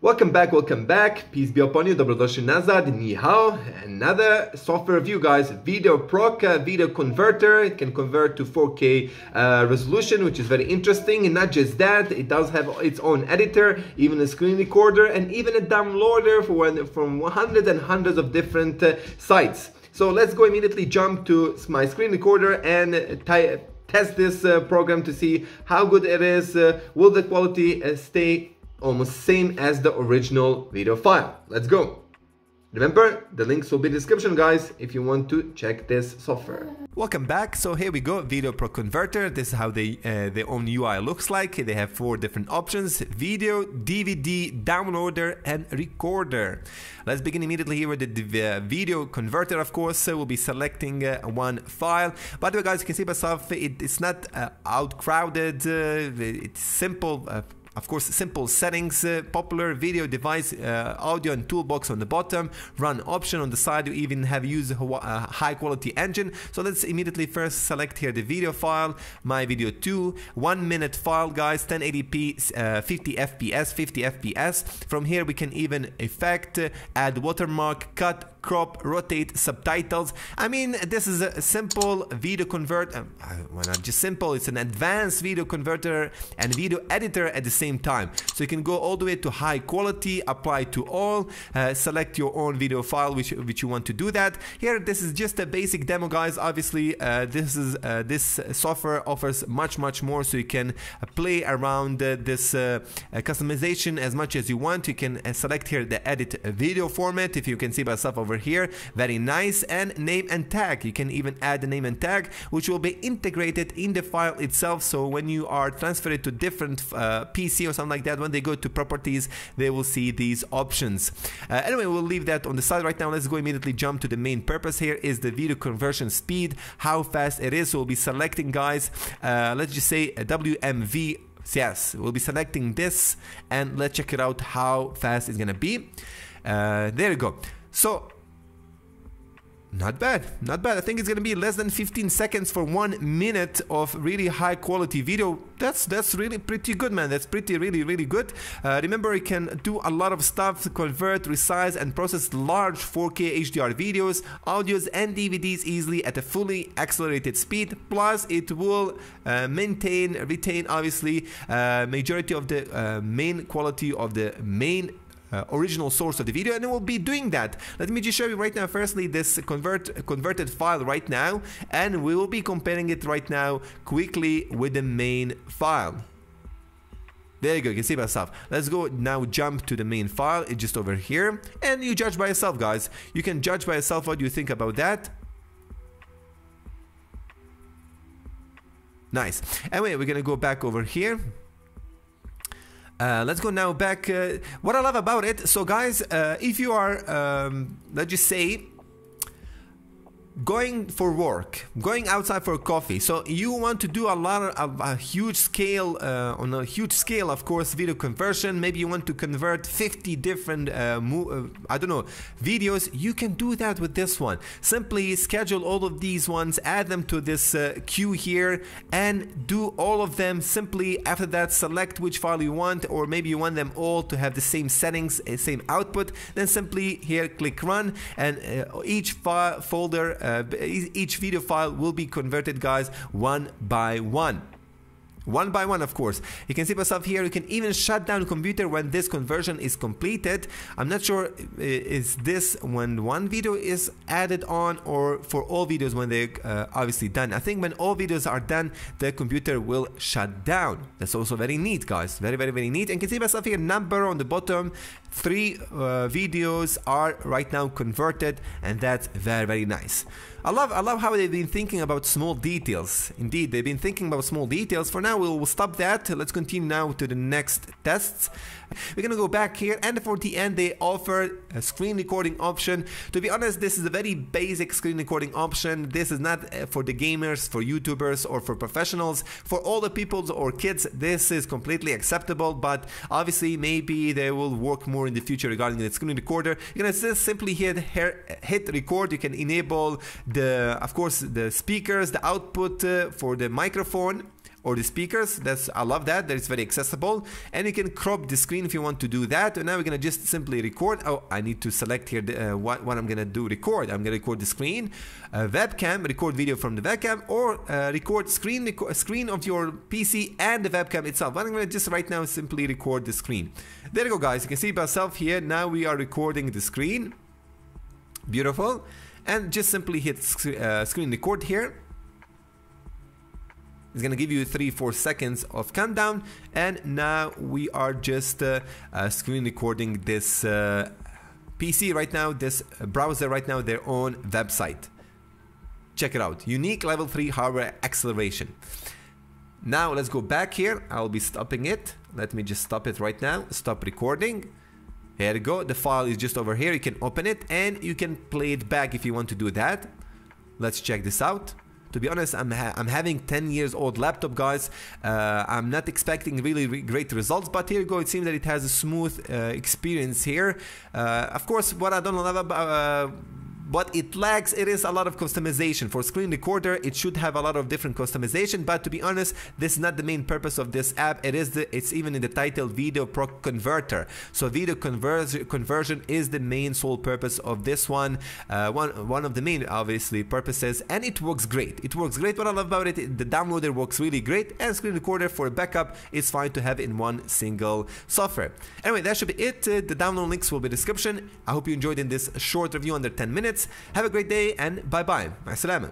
Welcome back. Peace be upon you. Dobrodošli nazad. Ni hao. Another software review, guys. VideoProc video converter. It can convert to 4K resolution, which is very interesting. And not just that, it does have its own editor, even a screen recorder, and even a downloader from hundreds and hundreds of different sites. So let's go immediately jump to my screen recorder and test this program to see how good it is. Will the quality stay almost same as the original video file? Let's go. Remember, the links will be in the description, guys, if you want to check this software. Welcome back. So here we go, VideoProc Converter. This is how their own UI looks like. They have four different options: video, DVD, downloader, and recorder. Let's begin immediately here with the video converter. Of course, we'll be selecting one file. By the way, guys, you can see by yourself, it's not outcrowded. It's simple. Of course, simple settings, popular video device, audio and toolbox on the bottom, run option on the side. You even have used a high quality engine. So let's immediately first select here the video file, my video 2, 1 minute file, guys, 1080p, 50 FPS. From here, we can even effect, add watermark, cut, crop, rotate, subtitles. I mean, this is a simple video converter. Well, not just simple, it's an advanced video converter and video editor at the same time. So you can go all the way to high quality, apply to all, select your own video file which you want to do that. Here, this is just a basic demo, guys. Obviously, this software offers much more, so you can play around this customization as much as you want. You can select here the edit video format, if you can see by yourself over here, very nice, and name and tag. You can even add the name and tag, which will be integrated in the file itself. So when you are transferred to different PC or something like that, when they go to properties, they will see these options. Anyway, we'll leave that on the side right now. Let's go immediately jump to the main purpose. Here is the video conversion speed, how fast it is. So we'll be selecting, guys, let's just say a WMV. Yes, we'll be selecting this, and let's check it out how fast it's gonna be. There you go. So, not bad. I think it's gonna be less than 15 seconds for 1 minute of really high quality video. That's really pretty good, man. That's pretty really good. Remember, you can do a lot of stuff to convert, resize, and process large 4K HDR videos, audios, and DVDs easily at a fully accelerated speed. Plus, it will retain obviously majority of the main quality of the main original source of the video, and it will be doing that. Let me just show you right now firstly this converted file right now, and we will be comparing it right now quickly with the main file. There you go, you can see by yourself. Let's go now jump to the main file. It's just over here, and you judge by yourself, guys. You can judge by yourself what you think about that. Nice. Anyway, we're gonna go back over here. Let's go now back. What I love about it, so guys, if you are, let's just say, going for work, going outside for coffee, so you want to do a lot of on a huge scale, of course, video conversion. Maybe you want to convert 50 different I don't know, videos. You can do that with this one. Simply schedule all of these ones, add them to this queue here, and do all of them. Simply after that, select which file you want, or maybe you want them all to have the same settings, same output. Then simply here click run, and each folder, each video file will be converted, guys, one by one, of course. You can see myself here. You can even shut down the computer when this conversion is completed. I'm not sure is this when one video is added on, or for all videos when they're obviously done. I think when all videos are done, the computer will shut down. That's also very neat, guys, very neat. And you can see myself here, number on the bottom, 3 videos are right now converted, and that's very nice. I love how they've been thinking about small details. Indeed, they've been thinking about small details. For now, we'll stop that. Let's continue now to the next tests. We're gonna go back here, and for the end, they offer a screen recording option. To be honest, this is a very basic screen recording option. This is not for the gamers, for YouTubers, or for professionals. For all the people or kids, this is completely acceptable, but obviously maybe they will work more in the future regarding the screen recorder. You're gonna just simply hit record. You can enable, of course, the speakers, the output for the microphone, or the speakers. That's, I love that. That's very accessible. And you can crop the screen if you want to do that. And now we're gonna just simply record. Oh, I need to select here the, what I'm gonna do. Record. I'm gonna record the screen, webcam, record video from the webcam, or record screen of your PC and the webcam itself. But I'm gonna just right now simply record the screen. There you go, guys. You can see myself here. Now we are recording the screen. Beautiful. And just simply hit screen record here. It's gonna give you 3-4 seconds of countdown, and now we are just screen recording this PC right now, this browser right now, their own website. Check it out. Unique level 3 hardware acceleration. Now let's go back here. I'll be stopping it. Let me just stop it right now. Stop recording. Here we go. The file is just over here. You can open it and you can play it back if you want to do that. Let's check this out. To be honest, I'm having 10-year-old laptop, guys. I'm not expecting really great results, but here you go. It seems that it has a smooth experience here. Of course, what I don't love about what it lacks, it is a lot of customization. For screen recorder, it should have a lot of different customization, but to be honest, this is not the main purpose of this app. It is the, it's even in the title, VideoProc Converter. So video conversion is the main sole purpose of this one. One of the main, obviously, purposes, and it works great. It works great. What I love about it, the downloader works really great, and screen recorder for backup is fine to have in one single software. Anyway, that should be it. The download links will be in the description. I hope you enjoyed in this short review under 10 minutes. Have a great day and bye-bye. Ma salama.